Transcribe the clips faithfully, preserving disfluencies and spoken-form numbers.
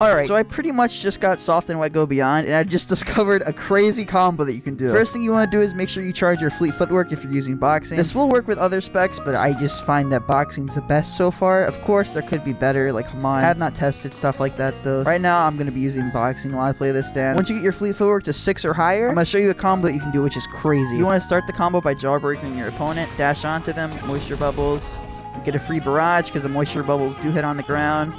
Alright, so I pretty much just got Soft and Wet Go Beyond, and I just discovered a crazy combo that you can do. First thing you want to do is make sure you charge your Fleet Footwork if you're using Boxing. This will work with other specs, but I just find that Boxing's the best so far. Of course, there could be better, like Hamon. I have not tested stuff like that, though. Right now, I'm going to be using Boxing while I play this stand. Once you get your Fleet Footwork to six or higher, I'm going to show you a combo that you can do, which is crazy. You want to start the combo by jawbreaking your opponent, dash onto them, Moisture Bubbles, get a free barrage because the Moisture Bubbles do hit on the ground.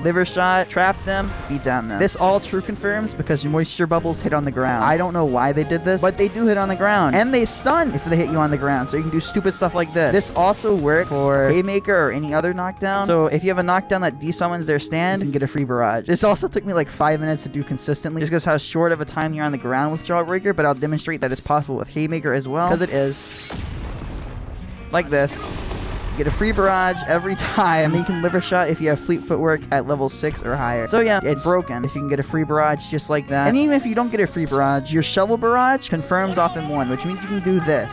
Liver Shot, trap them, beat down them. This all true confirms because your moisture bubbles hit on the ground. I don't know why they did this, but they do hit on the ground. And they stun if they hit you on the ground, so you can do stupid stuff like this. This also works for Haymaker or any other knockdown. So if you have a knockdown that desummons their stand, you can get a free barrage. This also took me like five minutes to do consistently, just because how short of a time you're on the ground with Jawbreaker, but I'll demonstrate that it's possible with Haymaker as well, because it is. Like this. Get a free barrage every time, and then you can Liver Shot if you have Fleet Footwork at level six or higher. So yeah, it's broken if you can get a free barrage just like that. And even if you don't get a free barrage, your Shovel Barrage confirms off in one, which means you can do this.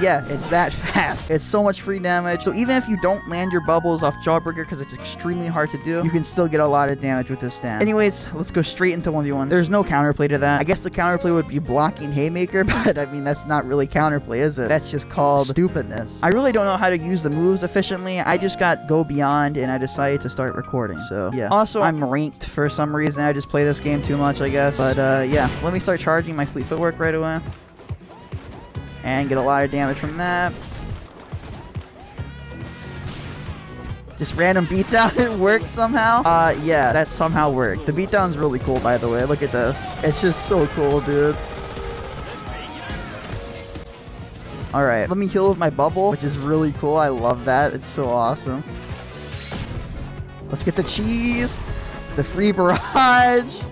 Yeah, it's that fast. It's so much free damage. So even if you don't land your bubbles off Jawbreaker, because it's extremely hard to do, you can still get a lot of damage with this stand. Anyways, let's go straight into one v one. There's no counterplay to that. I guess the counterplay would be blocking Haymaker, but I mean, that's not really counterplay, is it? That's just called stupidness. I really don't know how to use the moves efficiently. I just got Go Beyond, and I decided to start recording. So yeah. Also, I'm ranked for some reason. I just play this game too much, I guess. But uh, yeah, let me start charging my Fleet Footwork right away. And get a lot of damage from that. Just random beatdown. It worked somehow. Uh, yeah, that somehow worked. The beatdown's really cool, by the way. Look at this. It's just so cool, dude. All right, let me heal with my bubble, which is really cool. I love that. It's so awesome. Let's get the cheese. The free barrage.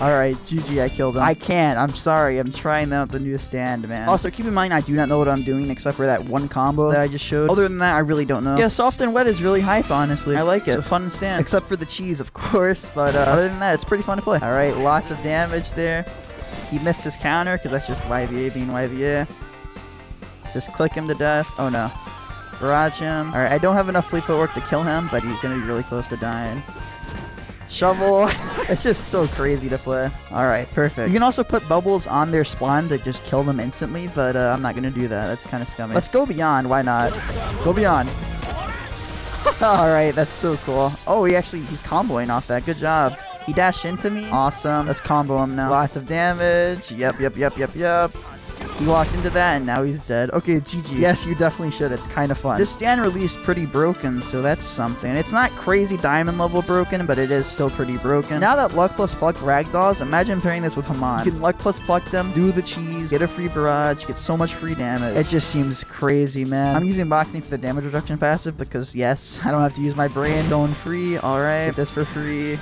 Alright, G G, I killed him. I can't, I'm sorry, I'm trying out the new stand, man. Also, keep in mind, I do not know what I'm doing except for that one combo that I just showed. Other than that, I really don't know. Yeah, Soft and Wet is really hype, honestly. I like it. It's a fun stand. Except for the cheese, of course, but uh, other than that, it's pretty fun to play. Alright, lots of damage there. He missed his counter, because that's just Y B A being Y B A. Just click him to death. Oh, no. Barrage him. Alright, I don't have enough Fleet Footwork to kill him, but he's going to be really close to dying. Shovel. It's just so crazy to play. All right, perfect. You can also put bubbles on their spawn to just kill them instantly, but uh, I'm not going to do that. That's kind of scummy. Let's Go Beyond. Why not? Go Beyond. All right, that's so cool. Oh, he actually, he's comboing off that. Good job. He dashed into me. Awesome. Let's combo him now. Lots of damage. Yep, yep, yep, yep, yep. He walked into that, and now he's dead. Okay, G G. Yes, you definitely should. It's kind of fun. This stand released pretty broken, so that's something. It's not Crazy Diamond level broken, but it is still pretty broken. Now that Luck plus Pluck ragdolls, imagine pairing this with Hamon. You can Luck plus Pluck them, do the cheese, get a free barrage, get so much free damage. It just seems crazy, man. I'm using Boxing for the damage reduction passive because, yes, I don't have to use my brain. Stone Free. All right. Get this for free.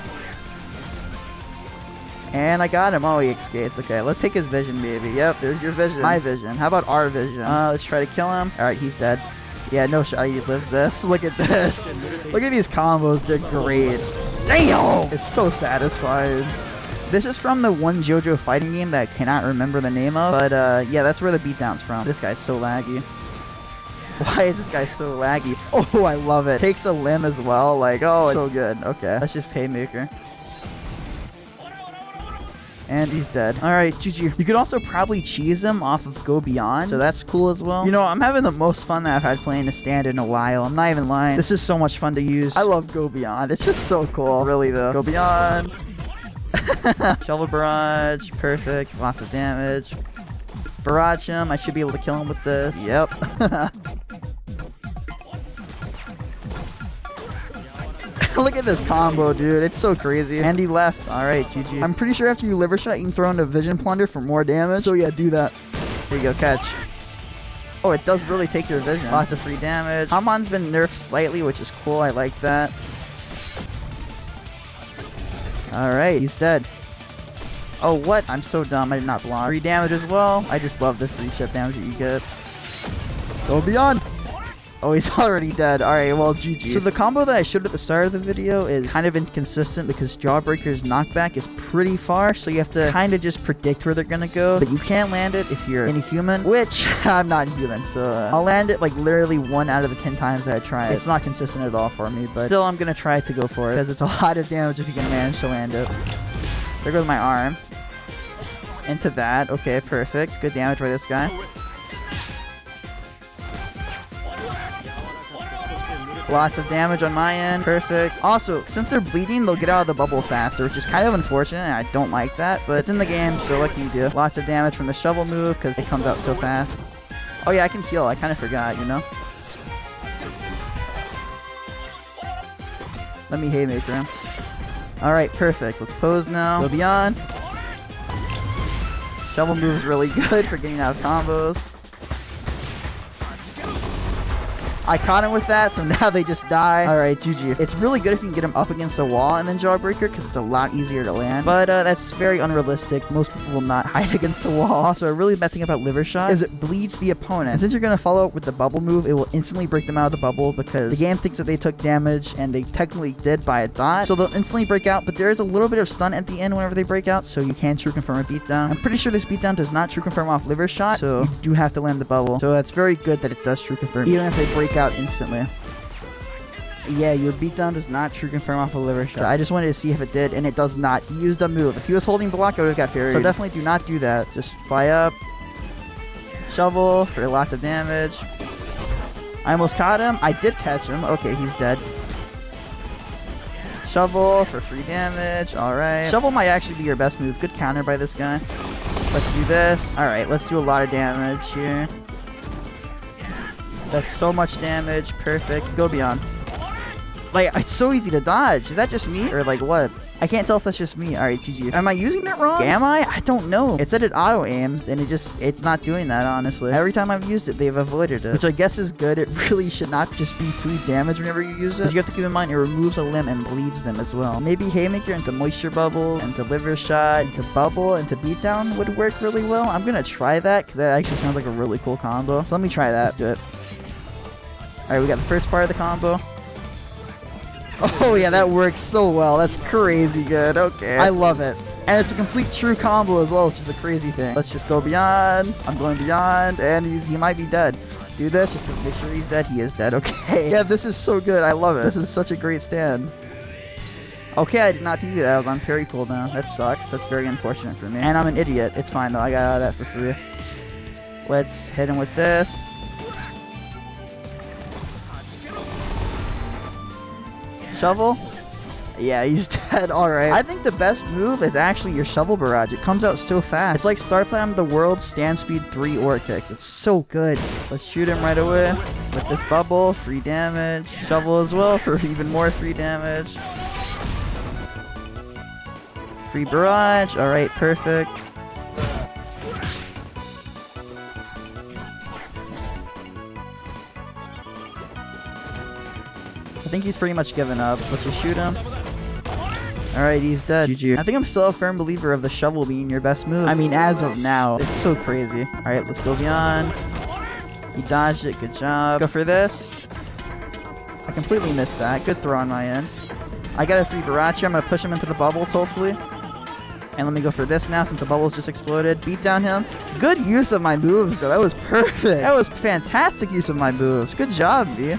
And I got him. Oh, he escaped. Okay, let's take his vision, baby. Yep, there's your vision. My vision. How about our vision? Uh, let's try to kill him. All right, he's dead. Yeah, no shot. He lives this. Look at this. Look at these combos. They're great. Damn! It's so satisfying. This is from the one JoJo fighting game that I cannot remember the name of. But, uh, yeah, that's where the beatdown's from. This guy's so laggy. Why is this guy so laggy? Oh, I love it. Takes a limb as well. Like, oh, it's so good. Okay, that's just Haymaker. And he's dead. All right, G G. You could also probably cheese him off of Go Beyond, so that's cool as well. You know, I'm having the most fun that I've had playing a stand in a while. I'm not even lying. This is so much fun to use. I love Go Beyond. It's just so cool, really, though. Go Beyond. Shovel Barrage. Perfect. Lots of damage. Barrage him. I should be able to kill him with this. Yep. Look at this combo, dude. It's so crazy. And he left. All right, G G. I'm pretty sure after you Liver Shot, you can throw into Vision Plunder for more damage. So yeah, do that. There you go, catch. Oh, it does really take your vision. Lots of free damage. Hamon's been nerfed slightly, which is cool. I like that. All right, he's dead. Oh, what? I'm so dumb. I did not block. Free damage as well. I just love the free chip damage that you get. Go Beyond. Oh, he's already dead. Alright, well, G G. So the combo that I showed at the start of the video is kind of inconsistent because Jawbreaker's knockback is pretty far, so you have to kind of just predict where they're gonna go, but you can't land it if you're inhuman, which I'm not inhuman, so uh, I'll land it like literally one out of the ten times that I try it. It's not consistent at all for me, but still I'm gonna try to go for it because it's a lot of damage if you can manage to land it. There goes my arm. Into that. Okay, perfect. Good damage by this guy. Lots of damage on my end. Perfect. Also, since they're bleeding, they'll get out of the bubble faster, which is kind of unfortunate, and I don't like that, but it's in the game, so what can you do? Lots of damage from the shovel move, because it comes out so fast. Oh yeah, I can heal. I kind of forgot, you know? Let me haymaker him. Alright, perfect. Let's pose now. Go Beyond. Shovel move is really good for getting out of combos. I caught him with that, so now they just die. Alright, G G. It's really good if you can get him up against a wall and then Jawbreaker, because it's a lot easier to land. But uh, that's very unrealistic. Most people will not hide against the wall. Also, a really bad thing about Liver Shot is it bleeds the opponent. And since you're going to follow up with the bubble move, it will instantly break them out of the bubble, because the game thinks that they took damage, and they technically did by a dot. So they'll instantly break out, but there is a little bit of stun at the end whenever they break out, so you can true confirm a beatdown. I'm pretty sure this beatdown does not true confirm off Liver Shot, so you do have to land the bubble. So that's very good that it does true confirm, even if they break out out instantly. Yeah, your beatdown does not true confirm off a Liver Shot. I just wanted to see if it did, and it does not. He used a move. If he was holding block, I would have got parried. So definitely do not do that. Just fly up, shovel for lots of damage. I almost caught him. I did catch him. Okay, he's dead. Shovel for free damage. All right. Shovel might actually be your best move. Good counter by this guy. Let's do this. All right, let's do a lot of damage here. That's so much damage. Perfect. Go Beyond. Like, it's so easy to dodge. Is that just me? Or, like, what? I can't tell if that's just me. All right, G G. Am I using it wrong? Am I? I don't know. It said it auto-aims, and it just, it's not doing that, honestly. Every time I've used it, they've avoided it, which I guess is good. It really should not just be free damage whenever you use it. You have to keep in mind, it removes a limb and bleeds them as well. Maybe Haymaker into Moisture Bubble, into Liver Shot, into Bubble, into Beatdown would work really well. I'm gonna try that, because that actually sounds like a really cool combo. So let me try that. Let's do it. Alright, we got the first part of the combo. Oh yeah, that works so well. That's crazy good. Okay. I love it. And it's a complete true combo as well, which is a crazy thing. Let's just go Beyond. I'm going Beyond, and he's, he might be dead. Do this just to make sure he's dead. He is dead. Okay. Yeah, this is so good. I love it. This is such a great stand. Okay, I did not think that. I was on parry cooldown. That sucks. That's very unfortunate for me. And I'm an idiot. It's fine though. I got out of that for free. Let's hit him with this. Shovel? Yeah, he's dead. All right. I think the best move is actually your shovel barrage. It comes out so fast. It's like Star Platinum, the world's stand speed three or kicks. It's so good. Let's shoot him right away with this bubble. Free damage. Shovel as well for even more free damage. Free barrage. All right, perfect. I think he's pretty much given up. Let's just shoot him. Alright, he's dead. G G. I think I'm still a firm believer of the shovel being your best move. I mean, as of now. It's so crazy. Alright, let's go Beyond. He dodged it. Good job. Let's go for this. I completely missed that. Good throw on my end. I got a free barrage here. I'm going to push him into the bubbles, hopefully. And let me go for this now since the bubbles just exploded. Beat down him. Good use of my moves, though. That was perfect. That was fantastic use of my moves. Good job, B.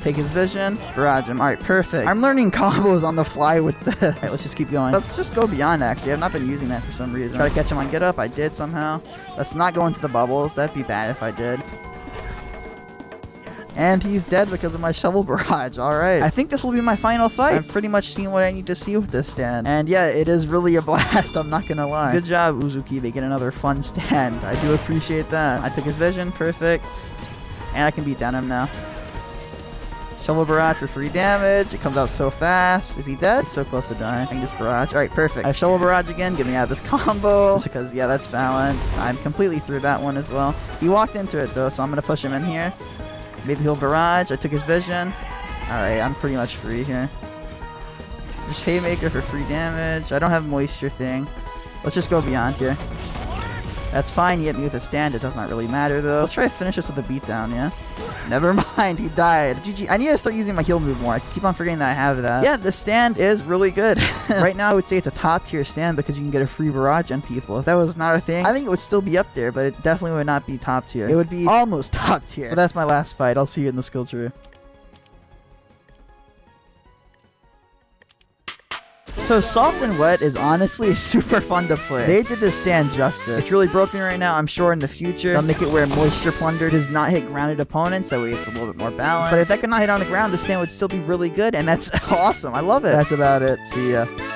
Take his vision, barrage him. All right, perfect. I'm learning combos on the fly with this. All right, let's just keep going. Let's just go Beyond, actually. I've not been using that for some reason. Try to catch him on get up. I did somehow. Let's not go into the bubbles. That'd be bad if I did. And he's dead because of my shovel barrage. All right. I think this will be my final fight. I've pretty much seen what I need to see with this stand. And yeah, it is really a blast. I'm not going to lie. Good job, Uzuki. They get another fun stand. I do appreciate that. I took his vision. Perfect. And I can beat down him now. Shovel barrage for free damage. It comes out so fast. Is he dead? He's so close to dying. I can just barrage. All right, perfect. I have shovel barrage again. Get me out of this combo. Just because, yeah, that's balanced. I'm completely through that one as well. He walked into it, though, so I'm going to push him in here. Maybe he'll barrage. I took his vision. All right, I'm pretty much free here. Just haymaker for free damage. I don't have moisture thing. Let's just go Beyond here. That's fine, you hit me with a stand, it does not really matter though. Let's try to finish this with a beatdown, yeah? Never mind, he died. G G, I need to start using my heal move more. I keep on forgetting that I have that. Yeah, the stand is really good. Right now I would say it's a top tier stand because you can get a free barrage on people. If that was not a thing, I think it would still be up there, but it definitely would not be top tier. It would be almost top tier. But that's my last fight. I'll see you in the skill tree. So Soft and Wet is honestly super fun to play. They did this stand justice. It's really broken right now. I'm sure in the future they'll make it where Moisture Plunder does not hit grounded opponents. That way it's a little bit more balanced. But if that could not hit on the ground, the stand would still be really good, and that's awesome. I love it. That's about it. See ya.